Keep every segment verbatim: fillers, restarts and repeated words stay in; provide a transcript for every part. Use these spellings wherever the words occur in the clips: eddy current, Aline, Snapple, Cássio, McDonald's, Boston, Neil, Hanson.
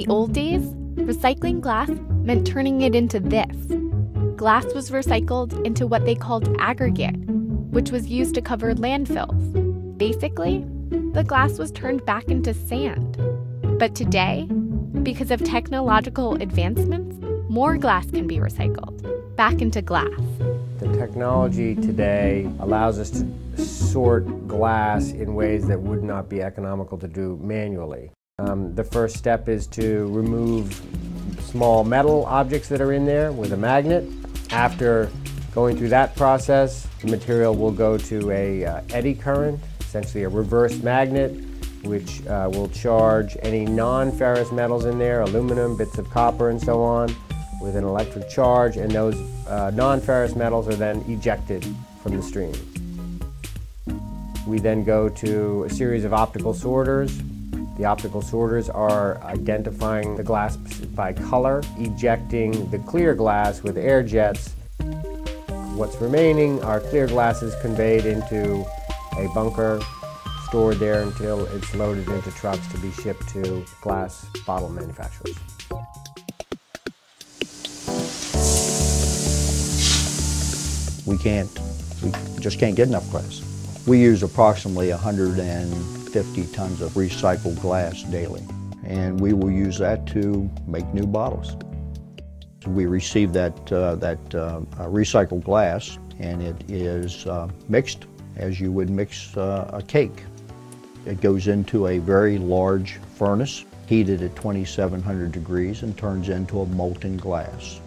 the old days, recycling glass meant turning it into this. Glass was recycled into what they called aggregate, which was used to cover landfills. Basically, the glass was turned back into sand. But today, because of technological advancements, more glass can be recycled back into glass. The technology today allows us to sort glass in ways that would not be economical to do manually. Um, the first step is to remove small metal objects that are in there with a magnet. After going through that process, the material will go to a uh, eddy current, essentially a reverse magnet, which uh, will charge any non-ferrous metals in there, aluminum, bits of copper and so on, with an electric charge, and those uh, non-ferrous metals are then ejected from the stream. We then go to a series of optical sorters. The optical sorters are identifying the glass by color, ejecting the clear glass with air jets. What's remaining are clear glasses conveyed into a bunker, stored there until it's loaded into trucks to be shipped to glass bottle manufacturers. We can't, we just can't get enough glass. We use approximately one hundred fifty tons of recycled glass daily, and we will use that to make new bottles. We receive that, uh, that uh, recycled glass, and it is uh, mixed as you would mix uh, a cake. It goes into a very large furnace, heated at twenty-seven hundred degrees, and turns into a molten glass.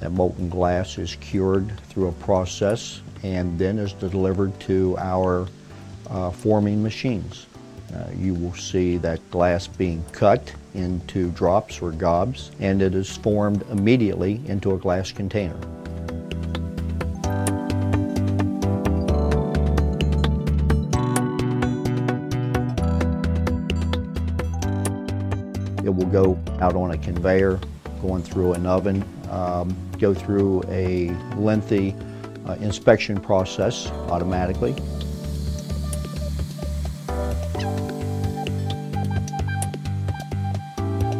That molten glass is cured through a process and then is delivered to our uh, forming machines. Uh, you will see that glass being cut into drops or gobs, and it is formed immediately into a glass container. It will go out on a conveyor, going through an oven, um, go through a lengthy uh, inspection process automatically.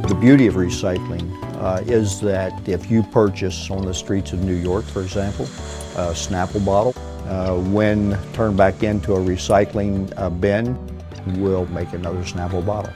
The beauty of recycling uh, is that if you purchase on the streets of New York, for example, a Snapple bottle, uh, when turned back into a recycling uh, bin, we'll make another Snapple bottle.